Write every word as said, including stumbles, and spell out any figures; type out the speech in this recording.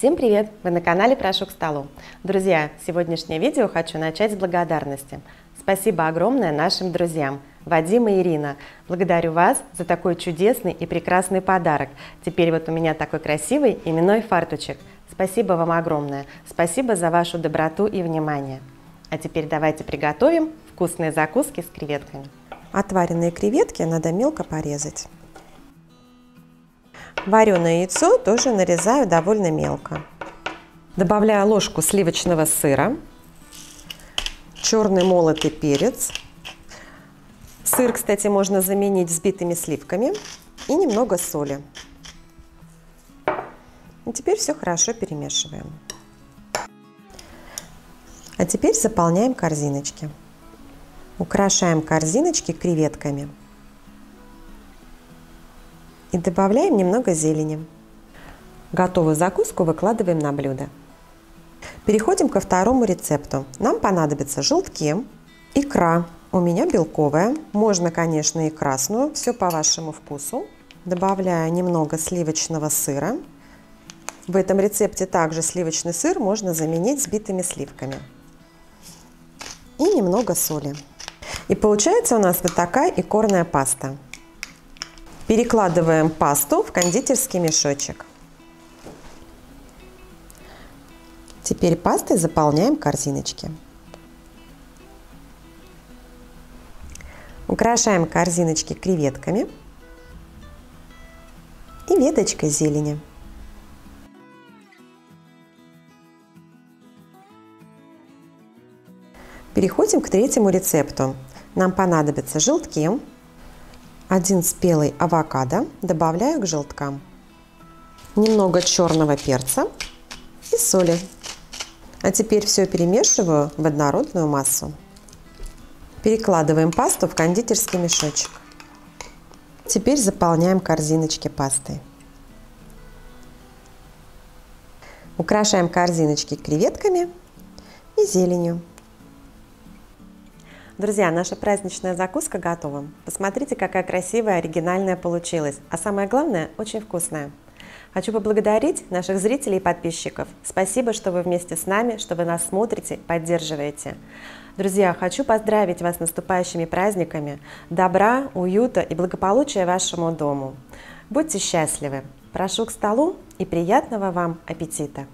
Всем привет! Вы на канале «Прошу к столу». Друзья, сегодняшнее видео хочу начать с благодарности. Спасибо огромное нашим друзьям Вадим и Ирина. Благодарю вас за такой чудесный и прекрасный подарок. Теперь вот у меня такой красивый именной фартучек. Спасибо вам огромное. Спасибо за вашу доброту и внимание. А теперь давайте приготовим вкусные закуски с креветками. Отваренные креветки надо мелко порезать. Вареное яйцо тоже нарезаю довольно мелко. Добавляю ложку сливочного сыра, черный молотый перец. Сыр, кстати, можно заменить взбитыми сливками и немного соли. И теперь все хорошо перемешиваем. А теперь заполняем корзиночки. Украшаем корзиночки креветками. И добавляем немного зелени. Готовую закуску выкладываем на блюдо. Переходим ко второму рецепту. Нам понадобятся желтки, икра. У меня белковая. Можно, конечно, и красную. Все по вашему вкусу. Добавляю немного сливочного сыра. В этом рецепте также сливочный сыр можно заменить взбитыми сливками. И немного соли. И получается у нас вот такая икорная паста. Перекладываем пасту в кондитерский мешочек. Теперь пастой заполняем корзиночки. Украшаем корзиночки креветками и веточкой зелени. Переходим к третьему рецепту. Нам понадобятся желтки. Один спелый авокадо добавляю к желткам. Немного черного перца и соли. А теперь все перемешиваю в однородную массу. Перекладываем пасту в кондитерский мешочек. Теперь заполняем корзиночки пастой. Украшаем корзиночки креветками и зеленью. Друзья, наша праздничная закуска готова. Посмотрите, какая красивая, оригинальная получилась. А самое главное, очень вкусная. Хочу поблагодарить наших зрителей и подписчиков. Спасибо, что вы вместе с нами, что вы нас смотрите, поддерживаете. Друзья, хочу поздравить вас с наступающими праздниками. Добра, уюта и благополучия вашему дому. Будьте счастливы. Прошу к столу и приятного вам аппетита.